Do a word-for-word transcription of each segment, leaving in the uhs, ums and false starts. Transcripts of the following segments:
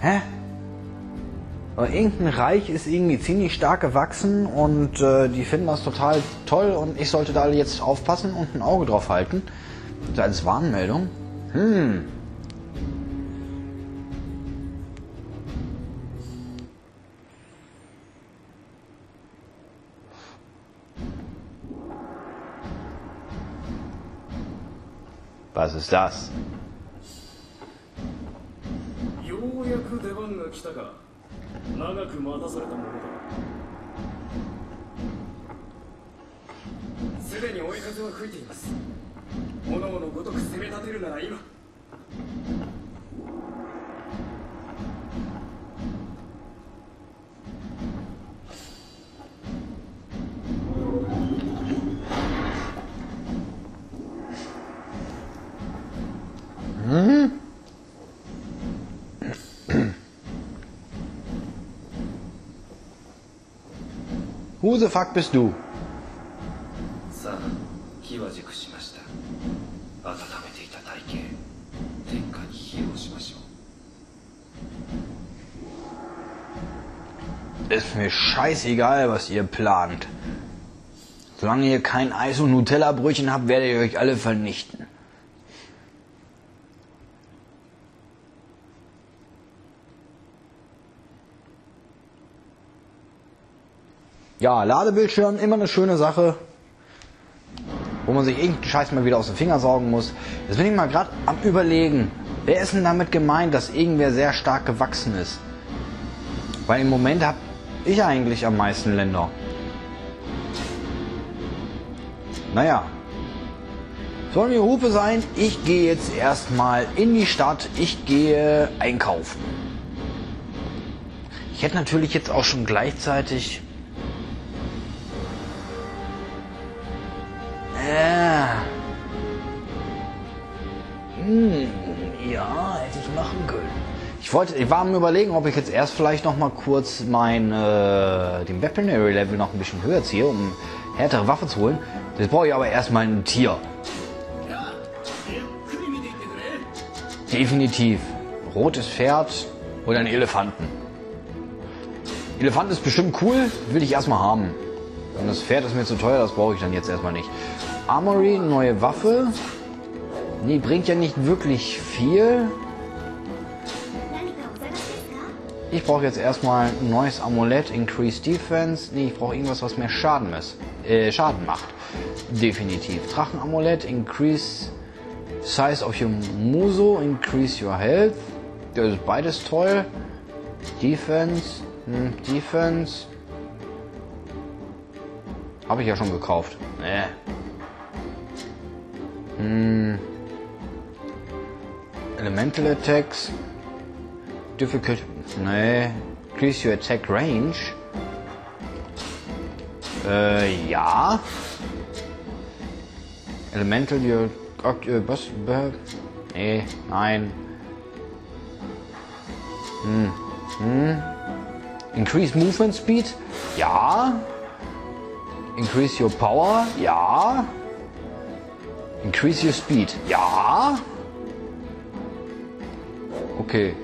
Hä? Aber irgendein Reich ist irgendwie ziemlich stark gewachsen und äh, die finden das total toll und ich sollte da jetzt aufpassen und ein Auge drauf halten. Als Warnmeldung. Hm. Was ist das? Hm? Who the fuck bist du? Ist mir scheißegal, was ihr plant. Solange ihr kein Eis- und Nutella-Brötchen habt, werdet ihr euch alle vernichten. Ja, Ladebildschirm, immer eine schöne Sache, wo man sich irgendeinen Scheiß mal wieder aus den Fingern saugen muss. Jetzt bin ich mal gerade am Überlegen, wer ist denn damit gemeint, dass irgendwer sehr stark gewachsen ist? Weil im Moment habe ich eigentlich am meisten Länder. Naja, soll mir Hupe sein, ich gehe jetzt erstmal in die Stadt, ich gehe einkaufen. Ich hätte natürlich jetzt auch schon gleichzeitig... Ja, hätte ich machen können. Ich wollte, ich war am Überlegen, ob ich jetzt erst vielleicht noch mal kurz mein, äh, den Weaponry Level noch ein bisschen höher ziehe, um härtere Waffe zu holen. Jetzt brauche ich aber erstmal ein Tier. Definitiv. Rotes Pferd oder einen Elefanten. Elefant ist bestimmt cool, will ich erstmal haben. Und das Pferd ist mir zu teuer, das brauche ich dann jetzt erstmal nicht. Armory, neue Waffe. Die bringt ja nicht wirklich viel. Ich brauche jetzt erstmal ein neues Amulett, Increased Defense. Nee, ich brauche irgendwas, was mehr Schaden, ist, äh, Schaden macht. Definitiv. Drachenamulett, Increase Size of your Muso, Increase your Health. Das ist beides toll. Defense, hm, Defense. Habe ich ja schon gekauft. Äh. Hm. Elemental Attacks. Difficult. Nee. Increase your attack range. Äh, ja. Elemental your. Was? Nee, nein. Hm. Hm. Increase Movement Speed? Ja. Increase your power? Ja. Increase your speed? Ja. Okay.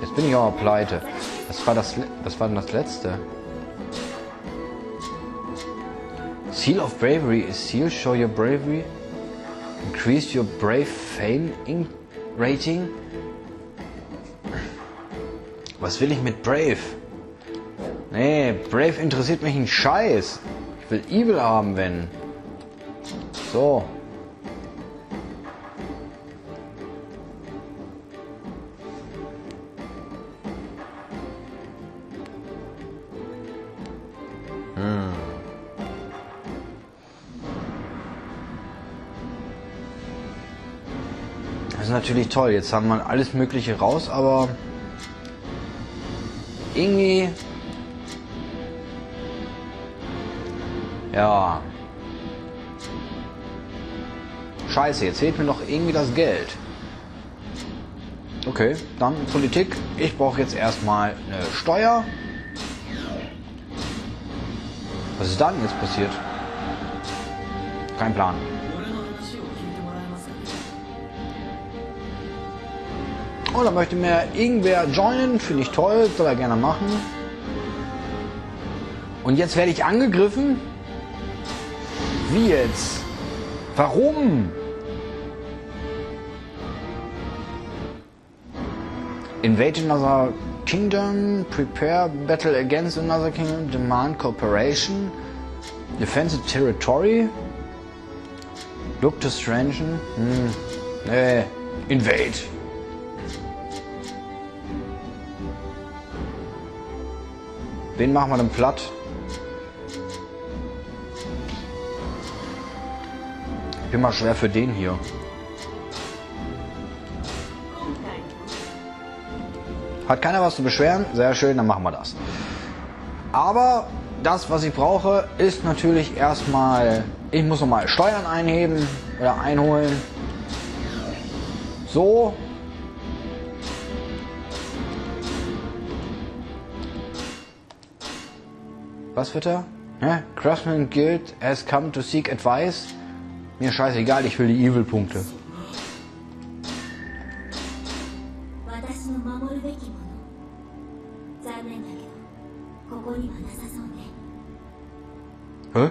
Jetzt bin ich aber pleite. Was war, das, was war denn das letzte? Seal of Bravery is Seal. Show your bravery. Increase your brave fame in rating. Was will ich mit brave? Nee, brave interessiert mich ein Scheiß. Ich will evil haben, wenn. So. Natürlich toll, jetzt haben wir alles Mögliche raus, aber irgendwie, ja, scheiße, jetzt fehlt mir noch irgendwie das Geld. Okay, dann Politik, ich brauche jetzt erstmal eine Steuer. Was ist dann jetzt passiert? Kein Plan. Oh, da möchte mir irgendwer joinen, finde ich toll, soll er gerne machen. Und jetzt werde ich angegriffen? Wie jetzt? Warum? Invade another kingdom, prepare battle against another kingdom, demand cooperation, defend the territory, look to strengthen, hm, nee, invade. Wen machen wir denn platt? Ich bin mal schwer für den hier. Hat keiner was zu beschweren? Sehr schön, dann machen wir das. Aber das, was ich brauche, ist natürlich erstmal... Ich muss nochmal Steuern einheben oder einholen. So. Was wird er? Ja, Craftsman Guild has come to seek advice. Mir scheißegal, ich will die Evil-Punkte. Hä?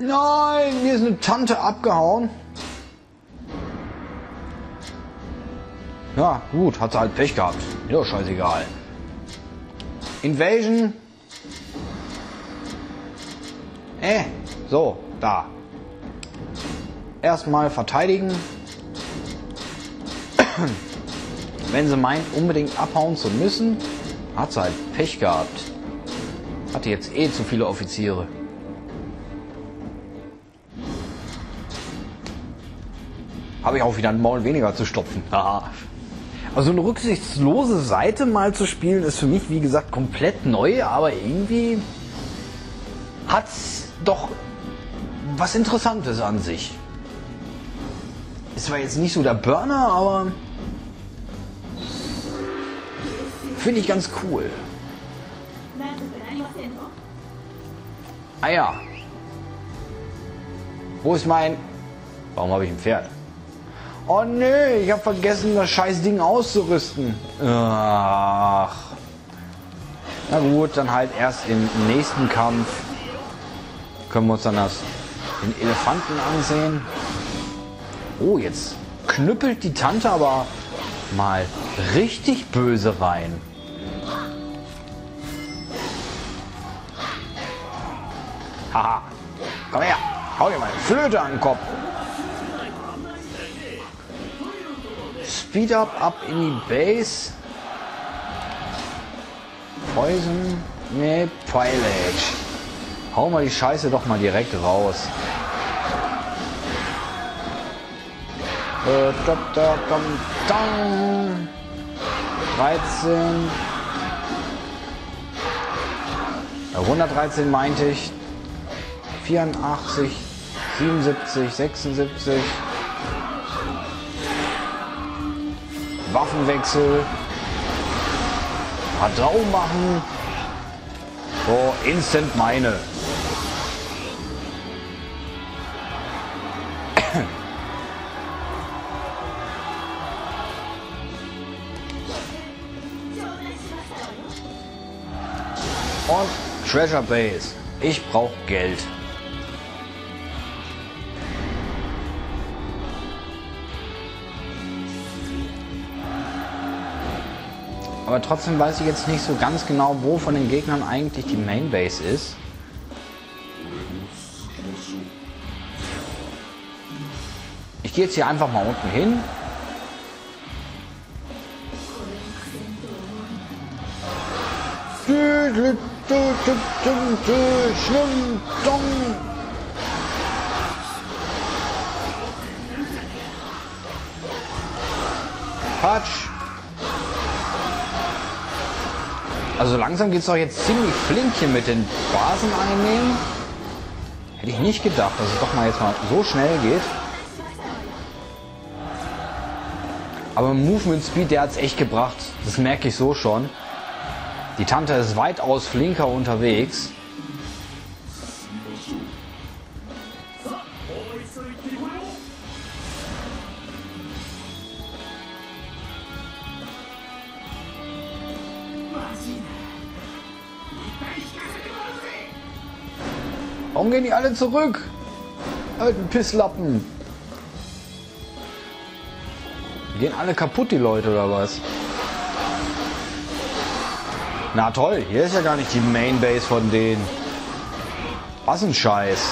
Nein, mir ist eine Tante abgehauen. Ja, gut, hat sie halt Pech gehabt. Ja, scheißegal. Invasion. Äh, so, da. Erstmal verteidigen. Wenn sie meint, unbedingt abhauen zu müssen, hat sie halt Pech gehabt. Hatte jetzt eh zu viele Offiziere. Habe ich auch wieder ein Maul weniger zu stopfen. Haha. Also eine rücksichtslose Seite mal zu spielen, ist für mich, wie gesagt, komplett neu, aber irgendwie hat's doch was Interessantes an sich. Ist zwar jetzt nicht so der Burner, aber finde ich ganz cool. Ah ja. Wo ist mein... Warum habe ich ein Pferd? Oh nee, ich habe vergessen, das scheiß Ding auszurüsten. Ach. Na gut, dann halt erst im nächsten Kampf können wir uns dann das, den Elefanten ansehen. Oh, jetzt knüppelt die Tante aber mal richtig böse rein. Haha, komm her, hau dir mal eine Flöte an den Kopf. Speed up, ab in die Base. Poison, ne, Pillage. Hau mal die Scheiße doch mal direkt raus. dreizehn. hundertdreizehn meinte ich. vierundachtzig, siebenundsiebzig, sechsundsiebzig. Waffenwechsel. Radau machen. So, instant meine. Und Treasure Base. Ich brauche Geld. Aber trotzdem weiß ich jetzt nicht so ganz genau, wo von den Gegnern eigentlich die Mainbase ist. Ich gehe jetzt hier einfach mal unten hin. Patsch. Also langsam geht es doch jetzt ziemlich flink hier mit den Basen einnehmen. Hätte ich nicht gedacht, dass es doch mal jetzt mal so schnell geht. Aber Movement Speed, der hat es echt gebracht. Das merke ich so schon. Die Tante ist weitaus flinker unterwegs. Warum gehen die alle zurück? Alten Pisslappen. Die gehen alle kaputt, die Leute, oder was? Na toll, hier ist ja gar nicht die Main Base von denen. Was ein Scheiß.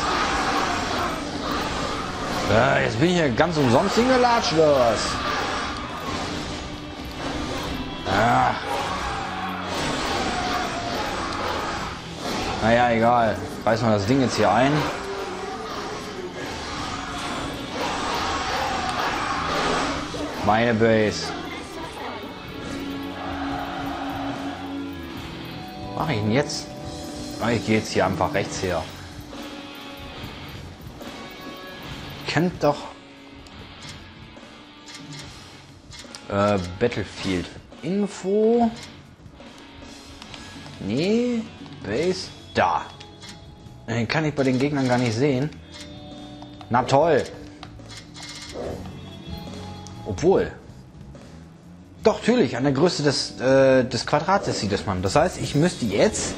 Äh, jetzt bin ich hier ganz umsonst hingelatscht, oder was? Ah. Naja, egal. Reißen wir das Ding jetzt hier ein. Meine Base. Was mache ich denn jetzt? Ich gehe jetzt hier einfach rechts her. Kennt doch äh, Battlefield Info. Nee, Base da. Den kann ich bei den Gegnern gar nicht sehen. Na toll. Obwohl. Doch, natürlich, an der Größe des, äh, des Quadrates sieht das man. Das heißt, ich müsste jetzt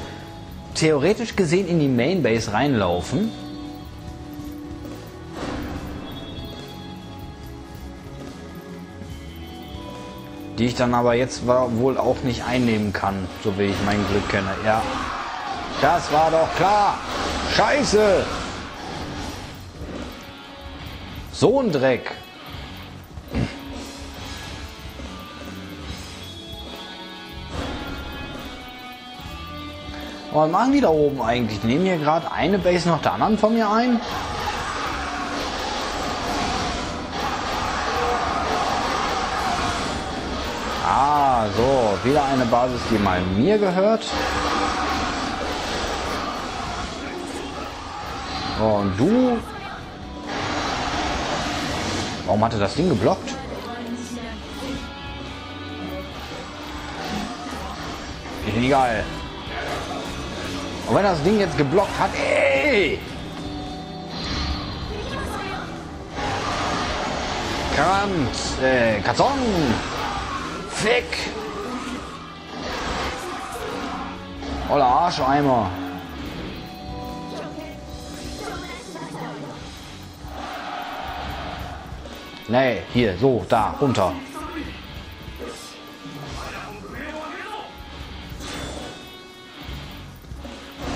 theoretisch gesehen in die Main Base reinlaufen. Die ich dann aber jetzt wohl auch nicht einnehmen kann, so wie ich mein Glück kenne. Ja, das war doch klar. Scheiße. So ein Dreck. Was machen die da oben eigentlich? Die nehmen hier gerade eine Base nach der anderen von mir ein? Ah, so. Wieder eine Basis, die mal mir gehört. So, und du? Warum hatte das Ding geblockt? Egal. Und wenn das Ding jetzt geblockt hat, ey! Kranz, äh, Karton! Fick! Oller Arscheimer! Nee, hier, so, da, runter.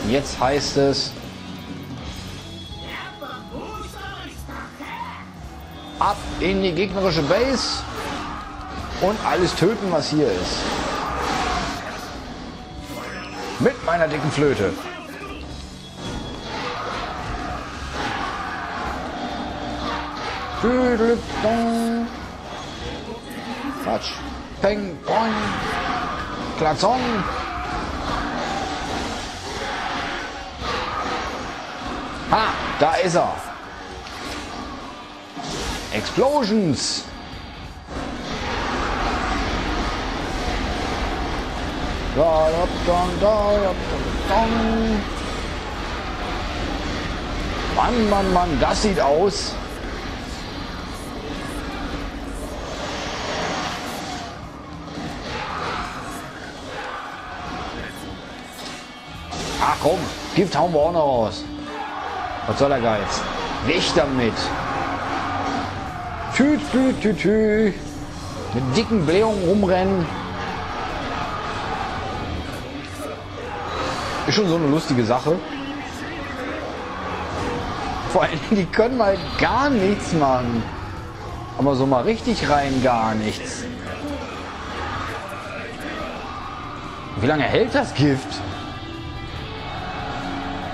Jetzt heißt es ab in die gegnerische Base und alles töten, was hier ist. Mit meiner dicken Flöte. Quatsch. Peng, Pong, Klaxon. Ha, da ist er. Explosions. Da, da, da, da, da. Mann, Mann, Mann, das sieht aus. Ach komm, Gift hauen wir auch noch raus. Was soll der Geiz? Weg damit! Tü, tü, tü, tü. Mit dicken Blähungen rumrennen. Ist schon so eine lustige Sache. Vor allem, die können mal gar nichts machen. Aber so mal richtig rein gar nichts. Wie lange hält das Gift?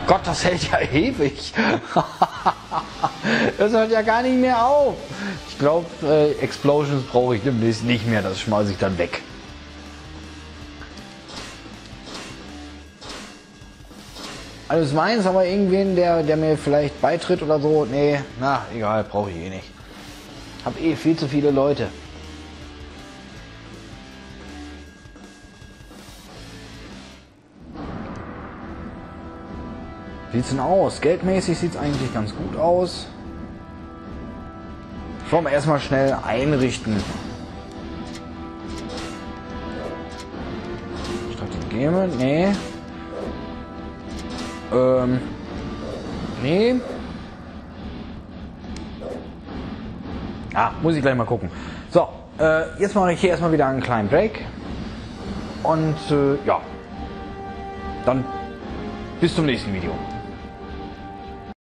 Gott, das hält ja ewig. Das hört ja gar nicht mehr auf. Ich glaube, äh, Explosions brauche ich demnächst nicht mehr. Das schmeiße ich dann weg. Alles meins, aber irgendwen, der, der mir vielleicht beitritt oder so. Nee, na, egal, brauche ich eh nicht. Hab eh viel zu viele Leute. Sieht's denn aus? Geldmäßig sieht's eigentlich ganz gut aus. Komm, erstmal schnell einrichten. Strategeme? Nee. Ähm. Nee. Ah, muss ich gleich mal gucken. So, äh, jetzt mache ich hier erstmal wieder einen kleinen Break. Und äh, ja. Dann bis zum nächsten Video.